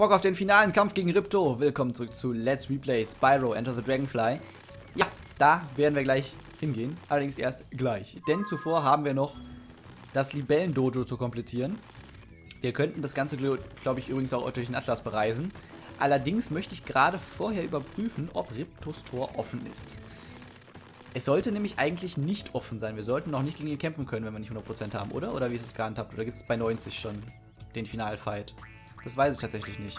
Bock auf den finalen Kampf gegen Ripto? Willkommen zurück zu Let's Replay Spyro Enter the Dragonfly. Ja, da werden wir gleich hingehen, allerdings erst gleich. Denn zuvor haben wir noch das Libellen-Dojo zu komplettieren. Wir könnten das Ganze, glaube ich, übrigens auch durch den Atlas bereisen. Allerdings möchte ich gerade vorher überprüfen, ob Riptos Tor offen ist. Es sollte nämlich eigentlich nicht offen sein. Wir sollten noch nicht gegen ihn kämpfen können, wenn wir nicht 100% haben, oder? Oder wie ist es gehandhabt? Oder gibt es bei 90 schon den Finalfight? Das weiß ich tatsächlich nicht.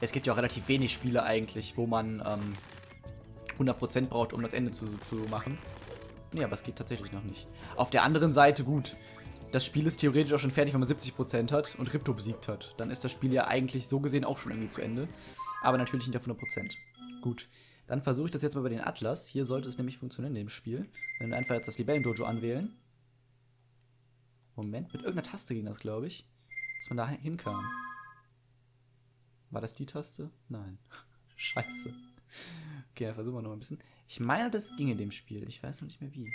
Es gibt ja auch relativ wenig Spiele eigentlich, wo man 100% braucht, um das Ende zu machen. Nee, aber es geht tatsächlich noch nicht. Auf der anderen Seite, gut, das Spiel ist theoretisch auch schon fertig, wenn man 70% hat und Ripto besiegt hat. Dann ist das Spiel ja eigentlich so gesehen auch schon irgendwie zu Ende. Aber natürlich nicht auf 100%. Gut, dann versuche ich das jetzt mal über den Atlas. Hier sollte es nämlich funktionieren in dem Spiel. Wenn wir einfach jetzt das Libellen-Dojo anwählen. Moment, mit irgendeiner Taste ging das, glaube ich. Dass man da hinkam. War das die Taste? Nein. Scheiße. Okay, dann versuchen wir noch ein bisschen. Ich meine, das ging in dem Spiel. Ich weiß noch nicht mehr wie.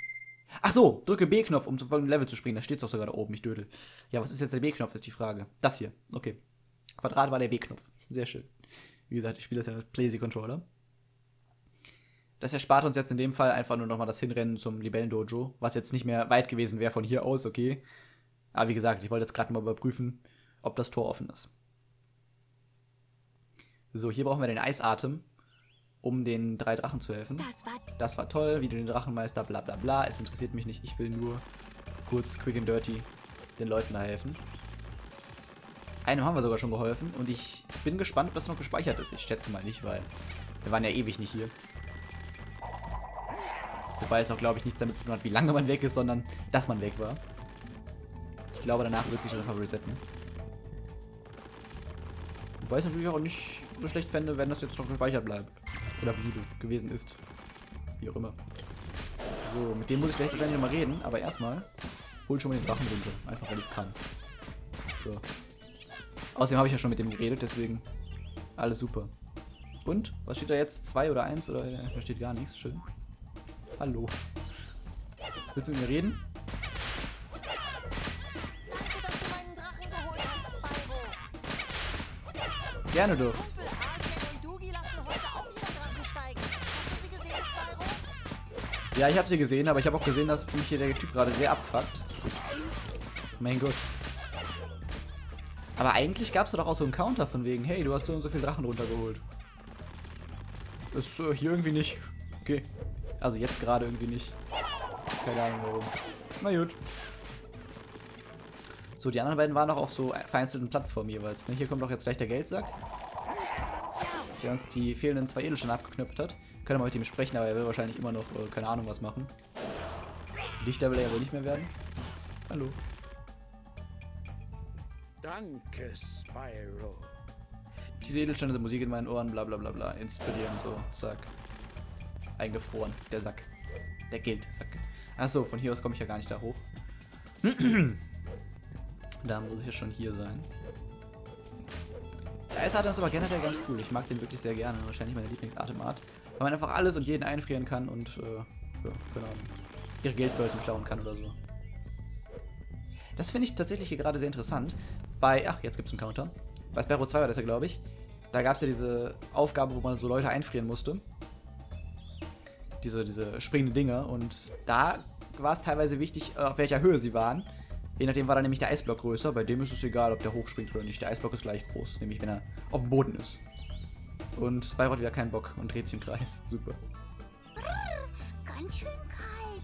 Ach so, drücke B-Knopf, um zum folgenden Level zu springen. Da steht es doch sogar da oben, ich dödel. Ja, was ist jetzt der B-Knopf, ist die Frage. Das hier, okay. Quadrat war der B-Knopf. Sehr schön. Wie gesagt, ich spiele das ja mit Play-See-Controller. Das erspart uns jetzt in dem Fall einfach nur nochmal das Hinrennen zum Libellen-Dojo, was jetzt nicht mehr weit gewesen wäre von hier aus, okay. Aber wie gesagt, ich wollte jetzt gerade mal überprüfen, ob das Tor offen ist. So, hier brauchen wir den Eisatem, um den 3 Drachen zu helfen. Das war toll, wie du den Drachenmeister, bla bla bla. Es interessiert mich nicht, ich will nur kurz, quick and dirty, den Leuten da helfen. Einem haben wir sogar schon geholfen und ich bin gespannt, ob das noch gespeichert ist. Ich schätze mal nicht, weil wir waren ja ewig nicht hier. Wobei es auch, glaube ich, nichts damit zu tun hat, wie lange man weg ist, sondern dass man weg war. Ich glaube, danach wird sich das einfach resetten. Wobei ich es natürlich auch nicht so schlecht fände, wenn das jetzt noch gespeichert bleibt. Oder bliebe, gewesen ist. Wie auch immer. So, mit dem muss ich gleich wahrscheinlich nochmal reden, aber erstmal hol schon mal den Drachen runter. Einfach, weil ich es kann. So. Außerdem habe ich ja schon mit dem geredet, deswegen alles super. Und? Was steht da jetzt? 2 oder 1? Oder da steht gar nichts. Schön. Hallo. Willst du mit mir reden? Danke, dass du meinen Drachen geholt hast, Spyro. Gerne doch. Ja, ich habe sie gesehen, aber ich habe auch gesehen, dass mich hier der Typ gerade sehr abfuckt. Mein Gott. Aber eigentlich gab es doch auch so einen Counter von wegen, hey, du hast so und so viel Drachen runtergeholt. Ist hier irgendwie nicht. Okay. Also jetzt gerade irgendwie nicht. Keine Ahnung warum. Na gut. So, die anderen beiden waren noch auf so vereinzelten Plattformen jeweils. Ne? Hier kommt doch jetzt gleich der Geldsack, der uns die fehlenden 2 Edelsteine abgeknöpft hat. Können wir mit ihm sprechen, aber er will wahrscheinlich immer noch, keine Ahnung, was machen. Dichter will er ja wohl nicht mehr werden. Hallo. Danke, Spyro. Diese Edelsteine sind Musik in meinen Ohren, bla bla bla bla. Inspirieren, so, zack. Eingefroren, der Sack. Der Geldsack. Achso, von hier aus komme ich ja gar nicht da hoch. Da muss ich ja schon hier sein. Der Eisatem ist aber generell ganz cool. Ich mag den wirklich sehr gerne. Wahrscheinlich meine Lieblingsatemart. Weil man einfach alles und jeden einfrieren kann und, ja, genau, ihre Geldbörsen klauen kann oder so. Das finde ich tatsächlich hier gerade sehr interessant. Bei, ach, jetzt gibt es einen Counter. Bei Spyro 2 war das ja, glaube ich. Da gab es ja diese Aufgabe, wo man so Leute einfrieren musste. Diese springenden Dinger. Und da war es teilweise wichtig, auf welcher Höhe sie waren. Je nachdem war dann nämlich der Eisblock größer. Bei dem ist es egal, ob der hochspringt oder nicht. Der Eisblock ist gleich groß, nämlich wenn er auf dem Boden ist. Und Spyro hat wieder keinen Bock und dreht sich im Kreis. Super. Ganz schön kalt.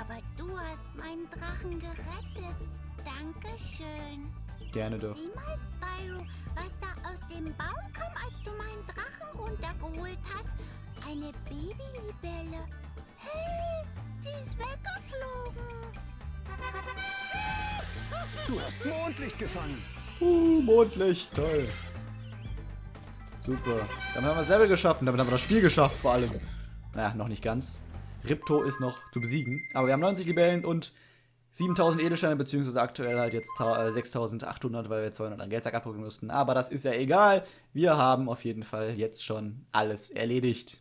Aber du hast meinen Drachen gerettet. Dankeschön. Gerne doch. Sieh mal, Spyro, was da aus dem Baum kam, als du meinen Drachen runtergeholt hast. Eine Babylibelle. Hey, sie ist weggeflogen. Du hast Mondlicht gefangen. Mondlicht, toll. Super. Damit haben wir das Level geschafft und damit haben wir das Spiel geschafft vor allem. Naja, noch nicht ganz. Ripto ist noch zu besiegen. Aber wir haben 90 Libellen und 7000 Edelsteine, beziehungsweise aktuell halt jetzt 6800, weil wir 200 an Geldsack abdrücken mussten. Aber das ist ja egal. Wir haben auf jeden Fall jetzt schon alles erledigt.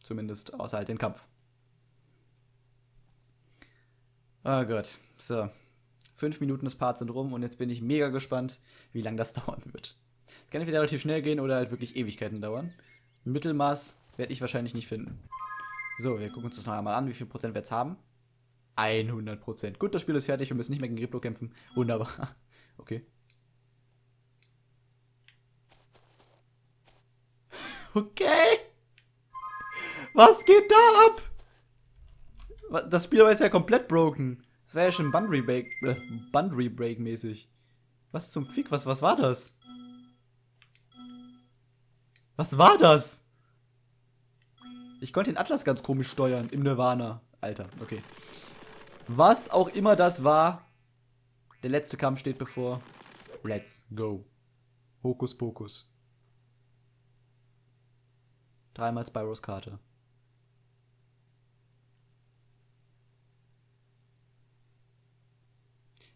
Zumindest außer halt den Kampf. Oh Gott. So. 5 Minuten des Parts sind rum und jetzt bin ich mega gespannt, wie lange das dauern wird. Kann entweder relativ schnell gehen oder halt wirklich Ewigkeiten dauern. Ein Mittelmaß werde ich wahrscheinlich nicht finden. So, wir gucken uns das noch einmal an, wie viel Prozent wir jetzt haben. 100%. Gut, das Spiel ist fertig, wir müssen nicht mehr gegen Ripto kämpfen. Wunderbar. Okay. Okay! Was geht da ab? Das Spiel war jetzt ja komplett broken. Das wäre ja schon Boundary Break mäßig. Was zum Fick? Was war das? Was war das? Ich konnte den Atlas ganz komisch steuern. Im Nirvana. Alter, okay. Was auch immer das war. Der letzte Kampf steht bevor. Let's go. Hokuspokus. Dreimal Spyros Karte.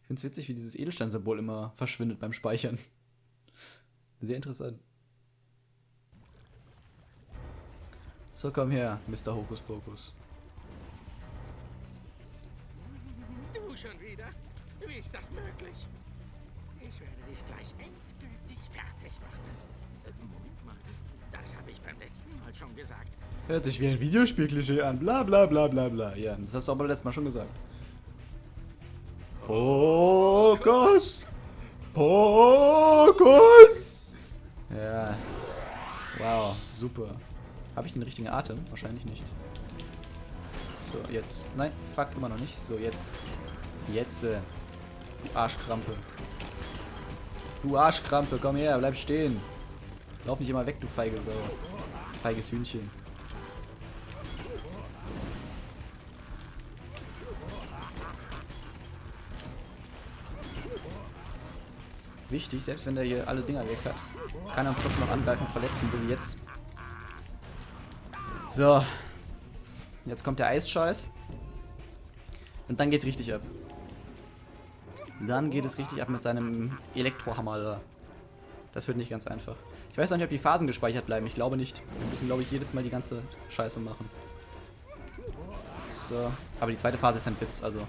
Ich finde es witzig, wie dieses Edelstein-Symbol immer verschwindet beim Speichern. Sehr interessant. So, komm her, Mr. Hokuspokus. Du schon wieder? Wie ist das möglich? Ich werde dich gleich endgültig fertig machen. Moment mal. Das habe ich beim letzten Mal schon gesagt. Hört sich wie ein Videospielklischee an. Bla bla bla bla bla. Ja, das hast du aber letztes Mal schon gesagt. Fokus! Fokus! Ja. Wow, super. Habe ich den richtigen Atem? Wahrscheinlich nicht. So, jetzt. Nein, fuck, immer noch nicht. So, jetzt. Jetzt. Du Arschkrampe. Du Arschkrampe, komm her, bleib stehen. Lauf nicht immer weg, du feige Sau. Feiges Hühnchen. Wichtig, selbst wenn der hier alle Dinger weg hat, kann er am Tropfen noch angreifen und verletzen, so wie jetzt. So. Jetzt kommt der Eisscheiß. Und dann geht's richtig ab. Dann geht es richtig ab mit seinem Elektrohammer da. Das wird nicht ganz einfach. Ich weiß noch nicht, ob die Phasen gespeichert bleiben. Ich glaube nicht. Wir müssen, glaube ich, jedes Mal die ganze Scheiße machen. So. Aber die zweite Phase ist ein Blitz, also.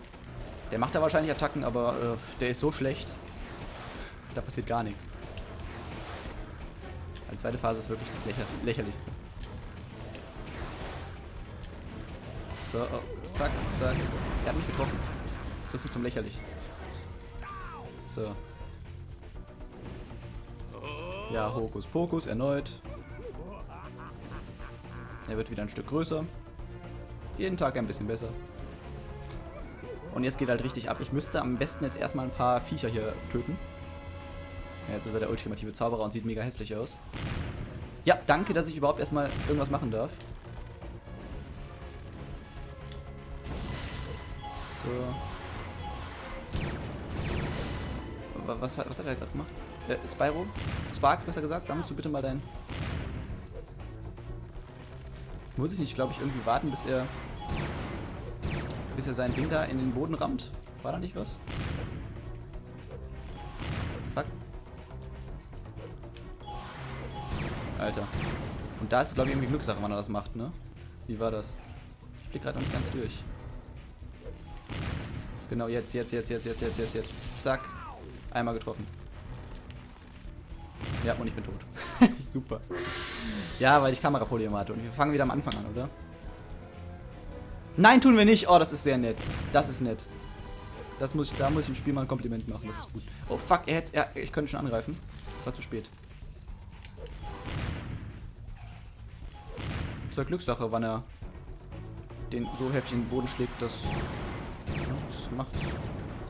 Der macht da wahrscheinlich Attacken, aber der ist so schlecht. Da passiert gar nichts. Die zweite Phase ist wirklich das Lächerlichste. So, oh, zack, zack. Der hat mich getroffen. So viel zum Lächerlich. So. Ja, Hokuspokus erneut. Er wird wieder ein Stück größer. Jeden Tag ein bisschen besser. Und jetzt geht halt richtig ab. Ich müsste am besten jetzt erstmal ein paar Viecher hier töten. Ja, jetzt ist er der ultimative Zauberer und sieht mega hässlich aus. Ja, danke, dass ich überhaupt erstmal irgendwas machen darf. So. Was hat er gerade gemacht? Spyro? Sparx, besser gesagt. Sammelst du bitte mal dein... Muss ich nicht, glaube ich, irgendwie warten, bis er... sein Ding da in den Boden rammt? War da nicht was? Fuck. Alter. Und da ist, glaube ich, irgendwie Glückssache, wann er das macht, ne? Wie war das? Ich blick gerade noch nicht ganz durch. Genau, jetzt. Zack. Einmal getroffen. Ja, und ich bin tot. Super. Ja, weil ich Kameraprobleme hatte. Und wir fangen wieder am Anfang an, oder? Nein, tun wir nicht. Oh, das ist sehr nett. Das ist nett. Da muss ich dem Spiel mal ein Kompliment machen. Das ist gut. Oh, fuck. Ich könnte schon angreifen. Es war zu spät. Zur Glückssache, wann er den so heftig in den Boden schlägt, dass... Das macht...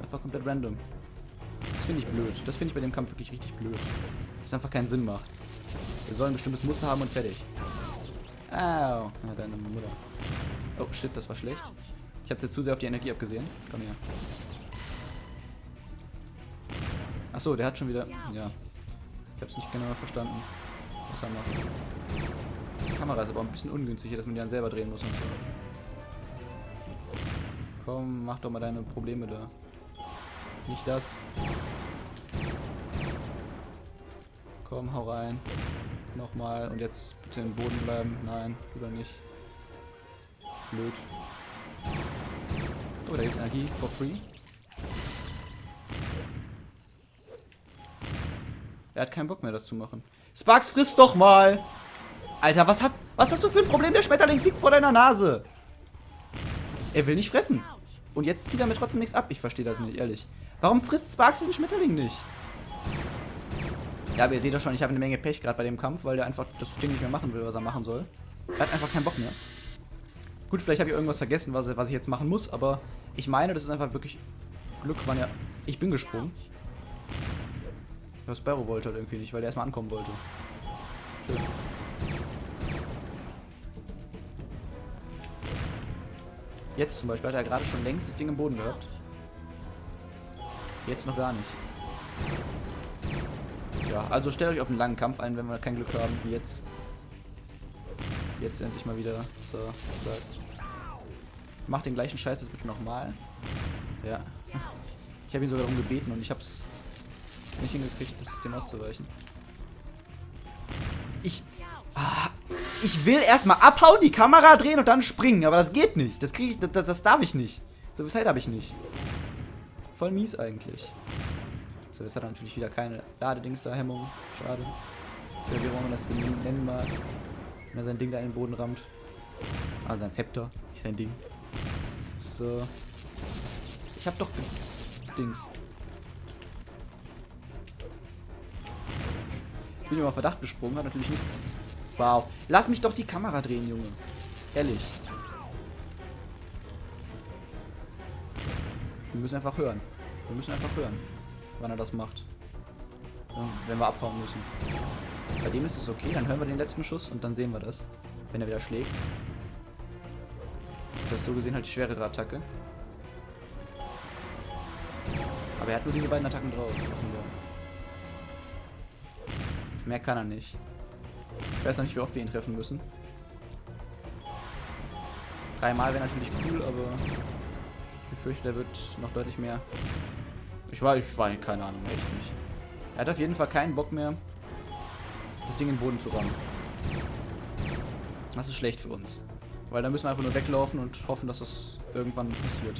Das war komplett random. Das finde ich blöd. Das finde ich bei dem Kampf wirklich richtig blöd. Das einfach keinen Sinn macht. Wir sollen ein bestimmtes Muster haben und fertig. Au. Na, deine Mutter. Oh, shit, das war schlecht. Ich hab's jetzt zu sehr auf die Energie abgesehen. Komm her. Achso, der hat schon wieder... Ja. Ich hab's nicht genau verstanden, was er macht. Die Kamera ist aber ein bisschen ungünstig hier, dass man die dann selber drehen muss und so. Komm, mach doch mal deine Probleme da. Nicht das. Komm, hau rein. Nochmal. Und jetzt bitte im Boden bleiben. Nein, oder nicht. Blöd. Oh, da gibt's Energie for free. Er hat keinen Bock mehr, das zu machen. Sparx, friss doch mal! Alter, was hast du für ein Problem? Der Schmetterling fliegt vor deiner Nase! Er will nicht fressen. Und jetzt zieht er mir trotzdem nichts ab. Ich verstehe das nicht, ehrlich. Warum frisst Sparx diesen Schmetterling nicht? Ja, aber ihr seht doch schon, ich habe eine Menge Pech gerade bei dem Kampf, weil der einfach das Ding nicht mehr machen will, was er machen soll. Er hat einfach keinen Bock mehr. Gut, vielleicht habe ich irgendwas vergessen, was ich jetzt machen muss, aber ich meine, das ist einfach wirklich Glück, wann er... Ich bin gesprungen. Was Spyro wollte halt irgendwie nicht, weil der erstmal ankommen wollte. Schön. Jetzt zum Beispiel hat er gerade schon längst das Ding im Boden gehabt. Jetzt noch gar nicht. Ja, also stellt euch auf einen langen Kampf ein, wenn wir kein Glück haben, wie jetzt. Jetzt endlich mal wieder. So, zack. Mach den gleichen Scheiß jetzt bitte nochmal. Ja. Ich habe ihn sogar darum gebeten und ich hab's nicht hingekriegt, das dem auszuweichen. Ich will erstmal abhauen, die Kamera drehen und dann springen, aber das geht nicht. Das kriege ich, das darf ich nicht. So viel Zeit habe ich nicht. Voll mies eigentlich. So, jetzt hat er natürlich wieder keine Ladedings da, Hemmung. Schade. Oder wie man das nennen mag. Wenn er sein Ding da in den Boden rammt. Also sein Zepter, nicht sein Ding. So. Ich habe doch Dings. Jetzt bin ich mal auf Verdacht gesprungen, hat natürlich nicht... Wow. Lass mich doch die Kamera drehen, Junge. Ehrlich. Wir müssen einfach hören. Wir müssen einfach hören, wann er das macht. Wenn wir abhauen müssen. Bei dem ist es okay, dann hören wir den letzten Schuss und dann sehen wir das. Wenn er wieder schlägt. Das ist so gesehen halt die schwerere Attacke. Aber er hat nur diese beiden Attacken drauf. Mehr kann er nicht. Ich weiß noch nicht, wie oft wir ihn treffen müssen. 3-mal wäre natürlich cool, aber ich fürchte, der wird noch deutlich mehr. Ich war keine Ahnung, echt nicht. Er hat auf jeden Fall keinen Bock mehr, das Ding in den Boden zu rammen. Das ist schlecht für uns. Weil da müssen wir einfach nur weglaufen und hoffen, dass das irgendwann passiert.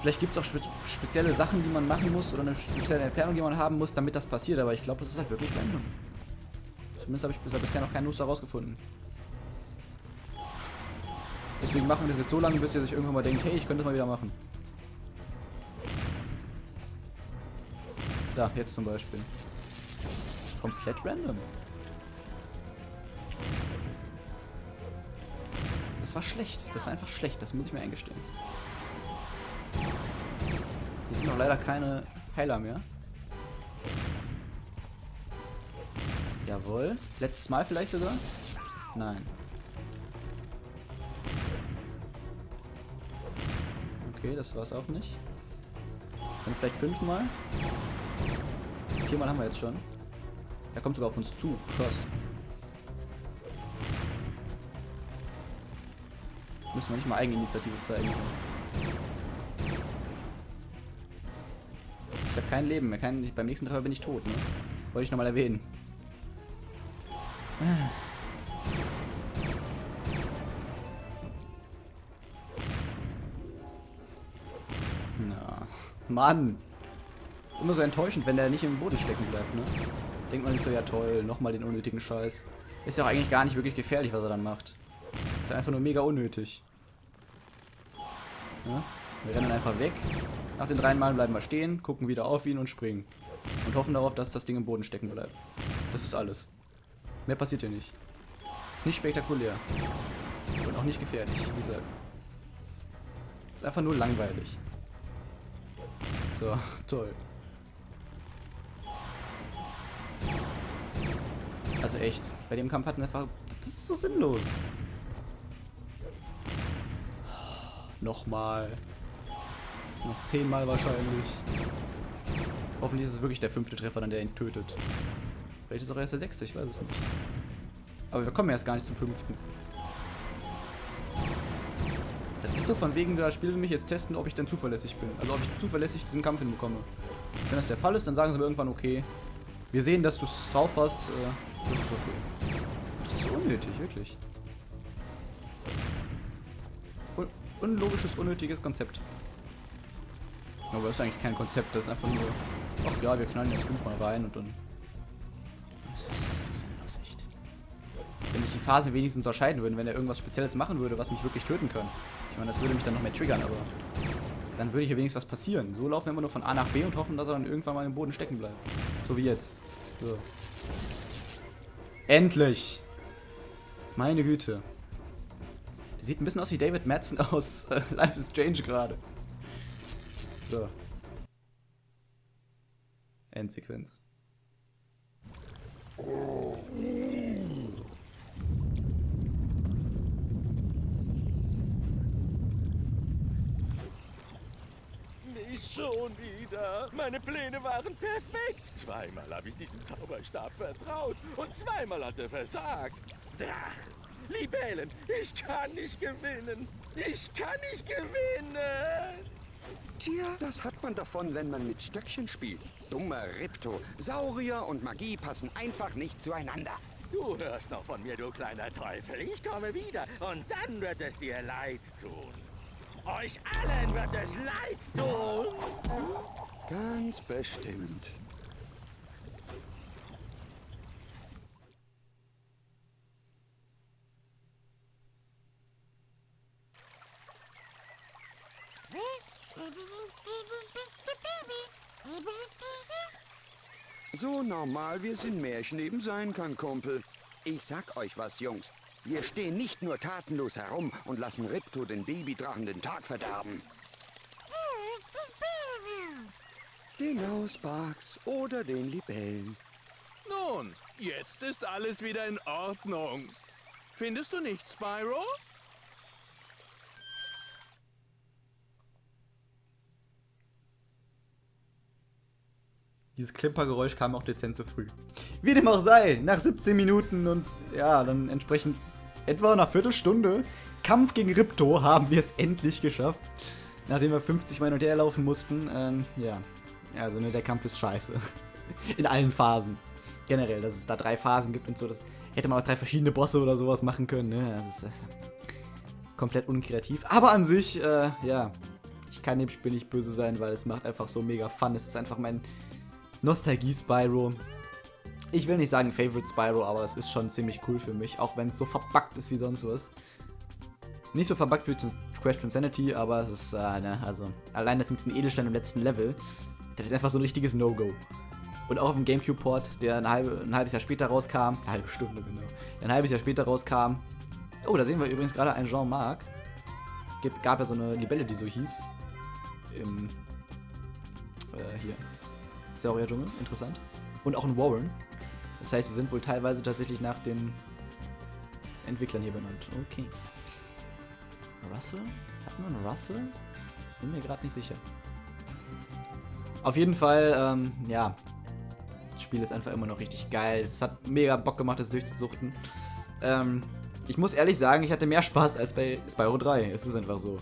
Vielleicht gibt es auch spezielle Sachen, die man machen muss, oder eine spezielle Entfernung, die man haben muss, damit das passiert, aber ich glaube, das ist halt wirklich random. Zumindest habe ich bisher noch keinen Muster rausgefunden. Deswegen machen wir das jetzt so lange, bis ihr sich irgendwann mal denkt, hey, ich könnte das mal wieder machen. Da, jetzt zum Beispiel. Komplett random. Das war schlecht. Das war einfach schlecht. Das muss ich mir eingestehen. Hier sind auch leider keine Heiler mehr. Jawohl. Letztes Mal vielleicht sogar? Nein. Okay, das war's auch nicht. Dann vielleicht 5-mal. 4-mal haben wir jetzt schon. Er kommt sogar auf uns zu. Krass. Müssen wir nicht mal Eigeninitiative zeigen. Ich habe kein Leben mehr. Beim nächsten Treffer bin ich tot, ne? Wollte ich nochmal erwähnen. Na, Mann! Immer so enttäuschend, wenn der nicht im Boden stecken bleibt, ne? Denkt man sich so, ja toll, nochmal den unnötigen Scheiß. Ist ja auch eigentlich gar nicht wirklich gefährlich, was er dann macht. Ist einfach nur mega unnötig. Ja? Wir rennen einfach weg. Nach den 3 Malen bleiben wir stehen, gucken wieder auf ihn und springen. Und hoffen darauf, dass das Ding im Boden stecken bleibt. Das ist alles. Mehr passiert hier nicht. Ist nicht spektakulär. Und auch nicht gefährlich, wie gesagt. Ist einfach nur langweilig. So, toll. Also echt, bei dem Kampf hatten wir einfach... Das ist so sinnlos. Nochmal. Noch 10-mal wahrscheinlich. Hoffentlich ist es wirklich der 5. Treffer, dann der ihn tötet. Vielleicht ist auch erst der 6. Ich weiß es nicht. Aber wir kommen erst gar nicht zum 5. Das ist so von wegen, da spielen mich jetzt testen, ob ich denn zuverlässig bin. Also ob ich zuverlässig diesen Kampf hinbekomme. Wenn das der Fall ist, dann sagen sie mir irgendwann, okay, wir sehen, dass du es drauf hast. Das ist okay. Das ist unnötig, wirklich. Unlogisches, unnötiges Konzept. Aber das ist eigentlich kein Konzept, das ist einfach nur Ach ja, wir knallen jetzt fünfmal rein und dann... Das ist so sinnlos, echt. Wenn sich die Phasen wenigstens unterscheiden würden, wenn er irgendwas Spezielles machen würde, was mich wirklich töten kann. Ich meine, das würde mich dann noch mehr triggern, aber... Dann würde hier wenigstens was passieren. So laufen wir immer nur von A nach B und hoffen, dass er dann irgendwann mal im Boden stecken bleibt. So wie jetzt. So. Endlich! Meine Güte. Der sieht ein bisschen aus wie David Madsen aus Life is Strange gerade. So. Endsequenz. Schon wieder. Meine Pläne waren perfekt. Zweimal habe ich diesem Zauberstab vertraut und zweimal hat er versagt. Drachen, Libellen, ich kann nicht gewinnen. Ich kann nicht gewinnen. Tja, das hat man davon, wenn man mit Stöckchen spielt. Dummer Ripto. Saurier und Magie passen einfach nicht zueinander. Du hörst noch von mir, du kleiner Teufel. Ich komme wieder und dann wird es dir leid tun. Euch allen wird es leid tun! Ganz bestimmt. So normal wie es in Märchen eben sein kann, Kumpel. Ich sag euch was, Jungs. Wir stehen nicht nur tatenlos herum und lassen Ripto den Babydrachen den Tag verderben. Genau, Sparx oder den Libellen. Nun, jetzt ist alles wieder in Ordnung. Findest du nicht, Spyro? Dieses Klimpergeräusch kam auch dezent zu früh. Wie dem auch sei, nach 17 Minuten und ja, dann entsprechend... Etwa nach Viertelstunde Kampf gegen Ripto haben wir es endlich geschafft. Nachdem wir 50 Mal hin und her laufen mussten. Ja, also ne, der Kampf ist scheiße. In allen Phasen. Generell, dass es da 3 Phasen gibt und so. Das hätte man auch 3 verschiedene Bosse oder sowas machen können. Ne? Das ist komplett unkreativ. Aber an sich, ja, ich kann dem Spiel nicht böse sein, weil es macht einfach so mega Fun. Es ist einfach mein Nostalgie-Spyro. Ich will nicht sagen Favorite Spyro, aber es ist schon ziemlich cool für mich, auch wenn es so verbuggt ist wie sonst was. Nicht so verbuggt wie zum Crash Insanity, aber es ist, ne, also, allein das mit den Edelsteinen im letzten Level, das ist einfach so ein richtiges No-Go. Und auch auf dem GameCube-Port, der ein halbes Jahr später rauskam, eine halbe Stunde genau, der ein halbes Jahr später rauskam. Oh, da sehen wir übrigens gerade einen Jean-Marc. Gab ja so eine Libelle, die so hieß. Im, hier. Saurier-Dschungel, interessant. Und auch in Warren. Das heißt, sie sind wohl teilweise tatsächlich nach den Entwicklern hier benannt. Okay. Russell? Hat man Russell? Bin mir gerade nicht sicher. Auf jeden Fall, ja. Das Spiel ist einfach immer noch richtig geil. Es hat mega Bock gemacht, das durchzusuchten. Ich muss ehrlich sagen, ich hatte mehr Spaß als bei Spyro 3. Es ist einfach so.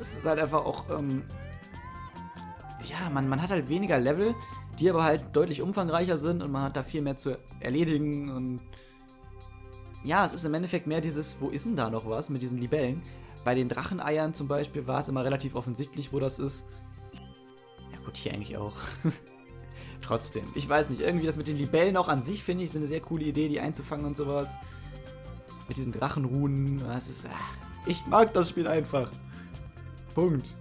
Es ist halt einfach auch, ja, man hat halt weniger Level, die aber halt deutlich umfangreicher sind und man hat da viel mehr zu erledigen und ja, es ist im Endeffekt mehr dieses, wo ist denn da noch was mit diesen Libellen? Bei den Dracheneiern zum Beispiel war es immer relativ offensichtlich, wo das ist. Ja gut, hier eigentlich auch. Trotzdem, ich weiß nicht, irgendwie das mit den Libellen auch an sich, finde ich, ist eine sehr coole Idee, die einzufangen und sowas. Mit diesen Drachenrunen, das ist, ich mag das Spiel einfach. Punkt.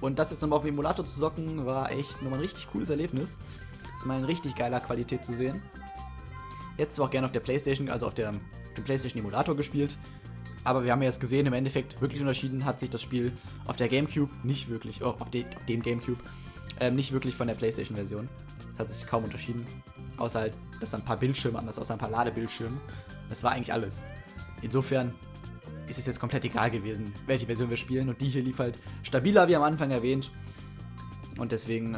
Und das jetzt nochmal auf dem Emulator zu zocken, war echt nochmal ein richtig cooles Erlebnis. Das ist mal in richtig geiler Qualität zu sehen. Jetzt zwar auch gerne auf der PlayStation, also auf dem PlayStation Emulator gespielt. Aber wir haben ja jetzt gesehen, im Endeffekt wirklich unterschieden hat sich das Spiel auf der GameCube nicht wirklich, auf dem GameCube, nicht wirklich von der PlayStation-Version. Es hat sich kaum unterschieden. Außer halt, dass ein paar Bildschirme anders, außer ein paar Ladebildschirme. Das war eigentlich alles. Insofern ist es jetzt komplett egal gewesen, welche Version wir spielen. Und die hier lief halt stabiler, wie am Anfang erwähnt. Und deswegen,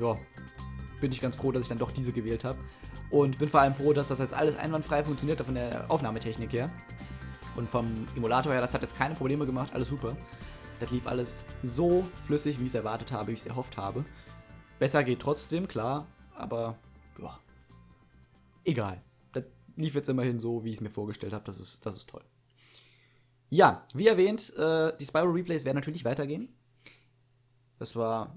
ja, bin ich ganz froh, dass ich dann doch diese gewählt habe. Und bin vor allem froh, dass das jetzt alles einwandfrei funktioniert, von der Aufnahmetechnik her. Und vom Emulator her, das hat jetzt keine Probleme gemacht, alles super. Das lief alles so flüssig, wie ich es erwartet habe, wie ich es erhofft habe. Besser geht trotzdem, klar, aber, ja, egal. Das lief jetzt immerhin so, wie ich es mir vorgestellt habe, das ist toll. Ja, wie erwähnt, die Spyro Replays werden natürlich weitergehen. Das war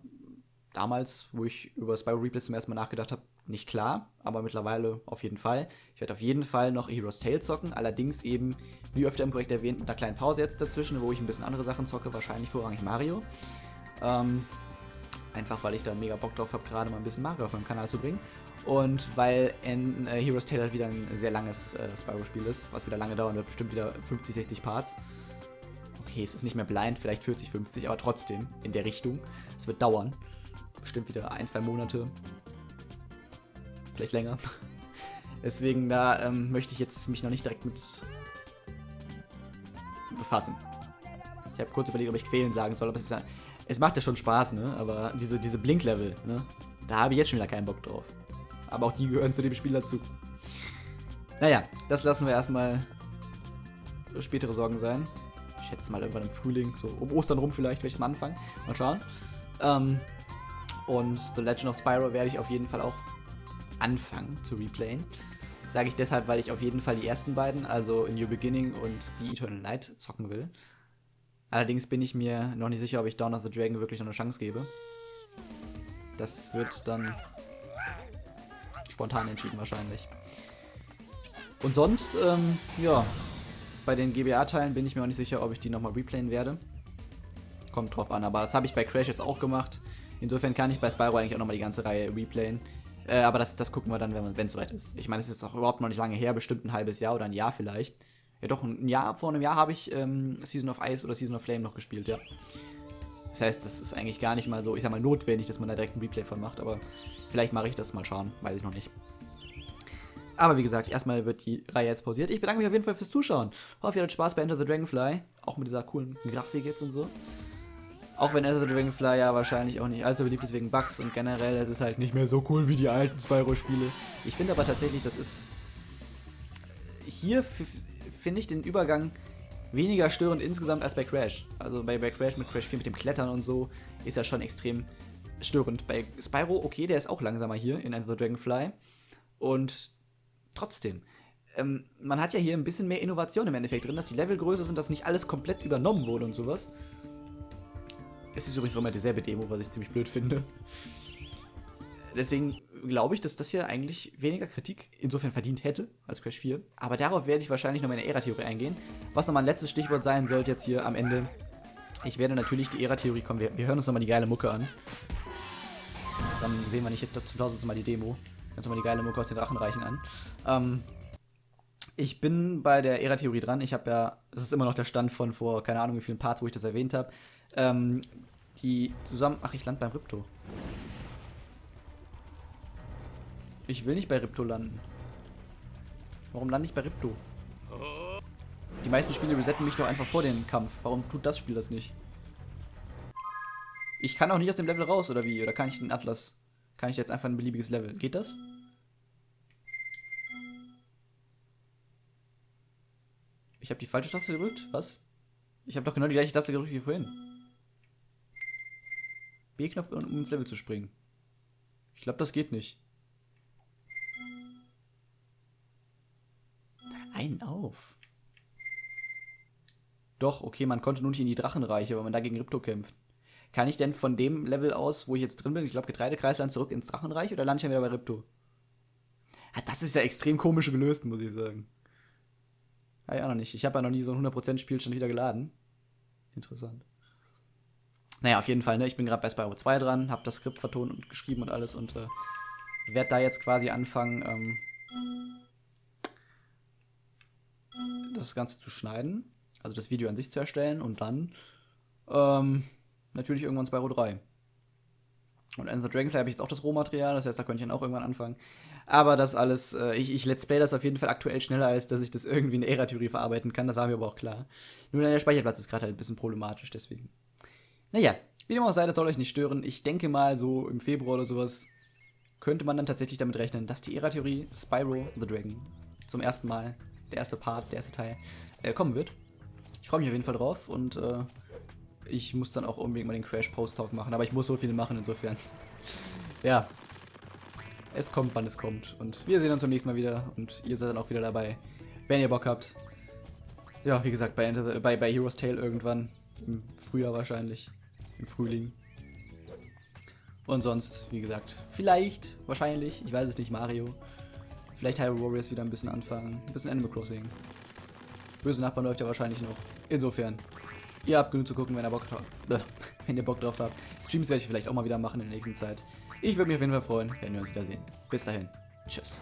damals, wo ich über Spyro Replay zum ersten Mal nachgedacht habe, nicht klar, aber mittlerweile auf jeden Fall. Ich werde auf jeden Fall noch Heroes Tale zocken, allerdings eben, wie öfter im Projekt erwähnt, mit einer kleinen Pause jetzt dazwischen, wo ich ein bisschen andere Sachen zocke, wahrscheinlich vorrangig Mario. Einfach, weil ich da mega Bock drauf habe, gerade mal ein bisschen Mario auf meinem Kanal zu bringen. Und weil Heroes Tale halt wieder ein sehr langes Spyro-Spiel ist, was wieder lange dauern wird, bestimmt wieder 50, 60 Parts. Okay, es ist nicht mehr blind, vielleicht 40, 50, aber trotzdem in der Richtung. Es wird dauern. Bestimmt wieder 1, 2 Monate. Vielleicht länger. Deswegen, da möchte ich jetzt mich noch nicht direkt mit befassen. Ich habe kurz überlegt, ob ich quälen sagen soll, aber es macht ja schon Spaß, ne? Aber diese Blink-Level, ne? Da habe ich jetzt schon wieder keinen Bock drauf. Aber auch die gehören zu dem Spiel dazu. Naja, das lassen wir erstmal spätere Sorgen sein. Ich schätze mal irgendwann im Frühling, so um Ostern rum vielleicht, werde ich mal anfangen. Mal schauen. Und The Legend of Spyro werde ich auf jeden Fall auch anfangen zu replayen. Sage ich deshalb, weil ich auf jeden Fall die ersten beiden, also A New Beginning und The Eternal Light, zocken will. Allerdings bin ich mir noch nicht sicher, ob ich Dawn of the Dragon wirklich noch eine Chance gebe. Das wird dann spontan entschieden wahrscheinlich. Und sonst, ja, bei den GBA-Teilen bin ich mir auch nicht sicher, ob ich die nochmal replayen werde. Kommt drauf an, aber das habe ich bei Crash jetzt auch gemacht. Insofern kann ich bei Spyro eigentlich auch nochmal die ganze Reihe replayen. Aber das gucken wir dann, wenn es soweit ist. Ich meine, es ist auch überhaupt noch nicht lange her, bestimmt ein halbes Jahr oder ein Jahr vielleicht. Ja doch, vor einem Jahr habe ich Season of Ice oder Season of Flame noch gespielt, ja. Das heißt, das ist eigentlich gar nicht mal so, ich sag mal, notwendig, dass man da direkt ein Replay von macht, aber vielleicht mache ich das mal schauen, weiß ich noch nicht. Aber wie gesagt, erstmal wird die Reihe jetzt pausiert. Ich bedanke mich auf jeden Fall fürs Zuschauen. Hoffe, ihr hattet Spaß bei Enter the Dragonfly, auch mit dieser coolen Grafik jetzt und so. Auch wenn Enter the Dragonfly ja wahrscheinlich auch nicht allzu beliebt ist wegen Bugs und generell, das ist halt nicht mehr so cool wie die alten Spyro-Spiele. Ich finde aber tatsächlich, das ist... Hier finde ich den Übergang weniger störend insgesamt als bei Crash. Also bei Crash mit Crash 4 mit dem Klettern und so ist ja schon extrem störend. Bei Spyro, okay, der ist auch langsamer hier in Enter the Dragonfly. Und trotzdem, man hat ja hier ein bisschen mehr Innovation im Endeffekt drin, dass die Level größer sind, dass nicht alles komplett übernommen wurde und sowas. Es ist übrigens immer dieselbe Demo, was ich ziemlich blöd finde. Deswegen glaube ich, dass das hier eigentlich weniger Kritik insofern verdient hätte als Crash 4. Aber darauf werde ich wahrscheinlich noch meine Ära-Theorie eingehen. Was nochmal ein letztes Stichwort sein sollte jetzt hier am Ende. Ich werde natürlich die Ära-Theorie kommen. Wir hören uns nochmal die geile Mucke an. Dann sehen wir nicht zum 1000. Mal die Demo. Hören uns nochmal die geile Mucke aus den Drachenreichen an. Ich bin bei der Ära-Theorie dran. Ich habe ja, es ist immer noch der Stand von vor, keine Ahnung wie vielen Parts, wo ich das erwähnt habe. Ach, ich lande beim Ripto. Ich will nicht bei Ripto landen. Warum lande ich bei Ripto? Die meisten Spiele resetten mich doch einfach vor dem Kampf. Warum tut das Spiel das nicht? Ich kann auch nicht aus dem Level raus, oder wie? Oder kann ich den Atlas? Kann ich jetzt einfach ein beliebiges Level? Geht das? Ich habe die falsche Taste gedrückt? Was? Ich habe doch genau die gleiche Taste gedrückt wie vorhin. B-Knopf, um ins Level zu springen. Ich glaube, das geht nicht. Ein auf. Doch, okay, man konnte nur nicht in die Drachenreiche, weil man da gegen Ripto kämpft. Kann ich denn von dem Level aus, wo ich jetzt drin bin, ich glaube Getreidekreisland, zurück ins Drachenreich oder lande ich dann wieder bei Ripto? Ah, das ist ja extrem komisch gelöst, muss ich sagen. Ah ja, noch nicht. Ich habe ja noch nie so ein 100% Spiel schon wieder geladen. Interessant. Naja, auf jeden Fall, ne? Ich bin gerade bei Spyro 2 dran, habe das Skript vertont und geschrieben und alles und werde da jetzt quasi anfangen, das Ganze zu schneiden, also das Video an sich zu erstellen und dann natürlich irgendwann Spyro 3. Und Enter the Dragonfly habe ich jetzt auch das Rohmaterial, das heißt, da könnte ich dann auch irgendwann anfangen. Aber das alles, ich let's play das auf jeden Fall aktuell schneller, als dass ich das irgendwie in der Ära-Theorie verarbeiten kann, das war mir aber auch klar. Nur der Speicherplatz ist gerade halt ein bisschen problematisch, deswegen. Naja, wie dem auch sei, das soll euch nicht stören. Ich denke mal, so im Februar oder sowas könnte man dann tatsächlich damit rechnen, dass die Ära-Theorie Spyro the Dragon zum ersten Mal, der erste Teil, kommen wird. Ich freue mich auf jeden Fall drauf und ich muss dann auch unbedingt mal den Crash-Post-Talk machen, aber ich muss so viel machen insofern. Ja, es kommt, wann es kommt und wir sehen uns beim nächsten Mal wieder und ihr seid dann auch wieder dabei, wenn ihr Bock habt. Ja, wie gesagt, bei Heroes Tale irgendwann, im Frühjahr wahrscheinlich, im Frühling. Und sonst, wie gesagt, vielleicht, wahrscheinlich, ich weiß es nicht, Mario. Vielleicht Hyrule Warriors wieder ein bisschen anfangen. Ein bisschen Animal Crossing. Böse Nachbarn läuft ja wahrscheinlich noch. Insofern, ihr habt genug zu gucken, wenn ihr Bock drauf habt. Streams werde ich vielleicht auch mal wieder machen in der nächsten Zeit. Ich würde mich auf jeden Fall freuen, wenn wir uns wiedersehen. Bis dahin. Tschüss.